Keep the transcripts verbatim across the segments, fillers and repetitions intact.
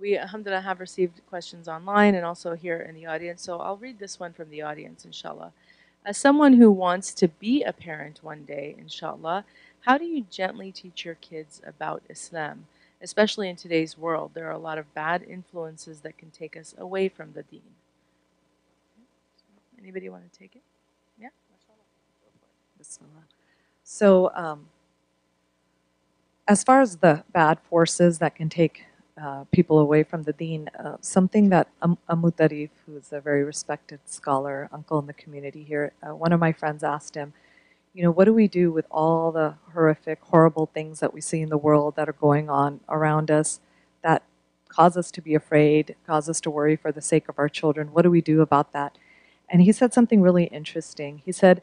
we, alhamdulillah, have received questions online and also here in the audience. So I'll read this one from the audience, inshallah. As someone who wants to be a parent one day, inshallah, how do you gently teach your kids about Islam? Especially in today's world, there are a lot of bad influences that can take us away from the deen. Anybody want to take it? Yeah? Bismillah. So, um, as far as the bad forces that can take uh, people away from the deen, uh, something that um, Amu Tarif, who's a very respected scholar, uncle in the community here, uh, one of my friends asked him, you know, what do we do with all the horrific, horrible things that we see in the world that are going on around us that cause us to be afraid, cause us to worry for the sake of our children? What do we do about that? And he said something really interesting. He said,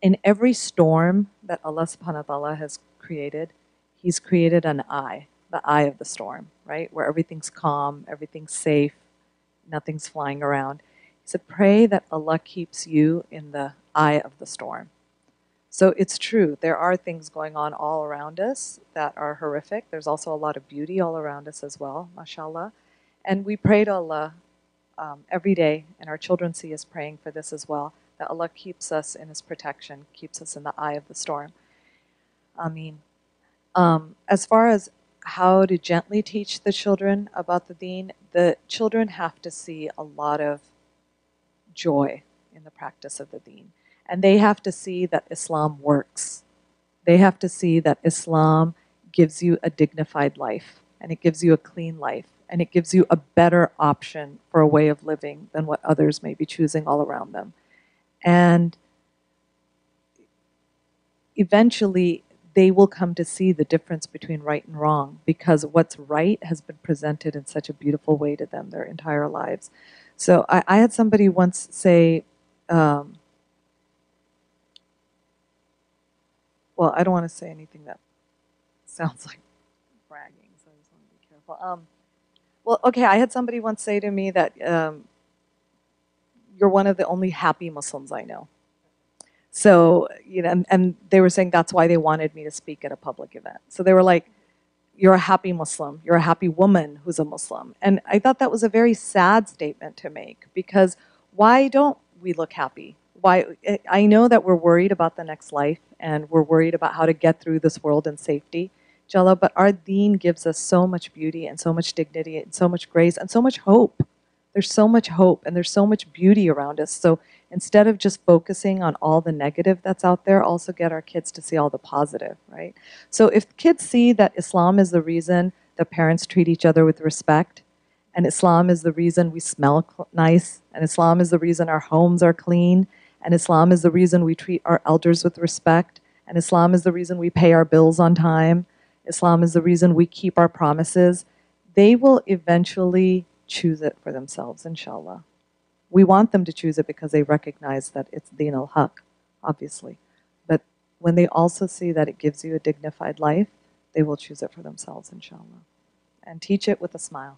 in every storm that Allah subhanahu wa ta'ala has created, He's created an eye, the eye of the storm, right? Where everything's calm, everything's safe, nothing's flying around. He said, pray that Allah keeps you in the eye of the storm. So it's true, there are things going on all around us that are horrific. There's also a lot of beauty all around us as well, mashallah. And we pray to Allah um, every day, and our children see us praying for this as well, that Allah keeps us in His protection, keeps us in the eye of the storm. Ameen. Um, as far as how to gently teach the children about the deen, the children have to see a lot of joy in the practice of the deen. And they have to see that Islam works. They have to see that Islam gives you a dignified life, and it gives you a clean life, and it gives you a better option for a way of living than what others may be choosing all around them. And eventually, they will come to see the difference between right and wrong, because what's right has been presented in such a beautiful way to them their entire lives. So I, I had somebody once say, um, well, I don't want to say anything that sounds like bragging, so I just want to be careful. Um, well, okay, I had somebody once say to me that um, you're one of the only happy Muslims I know. So, you know, and, and they were saying that's why they wanted me to speak at a public event. So they were like, you're a happy Muslim, you're a happy woman who's a Muslim. And I thought that was a very sad statement to make, because why don't we look happy? Why? I know that we're worried about the next life, and we're worried about how to get through this world in safety, inshallah, but our deen gives us so much beauty and so much dignity and so much grace and so much hope. There's so much hope and there's so much beauty around us. So instead of just focusing on all the negative that's out there, also get our kids to see all the positive, right? So if kids see that Islam is the reason that parents treat each other with respect, and Islam is the reason we smell nice, and Islam is the reason our homes are clean, and Islam is the reason we treat our elders with respect, and Islam is the reason we pay our bills on time, Islam is the reason we keep our promises, they will eventually choose it for themselves, inshallah. We want them to choose it because they recognize that it's Deen al-Haq, obviously. But when they also see that it gives you a dignified life, they will choose it for themselves, inshallah. And teach it with a smile.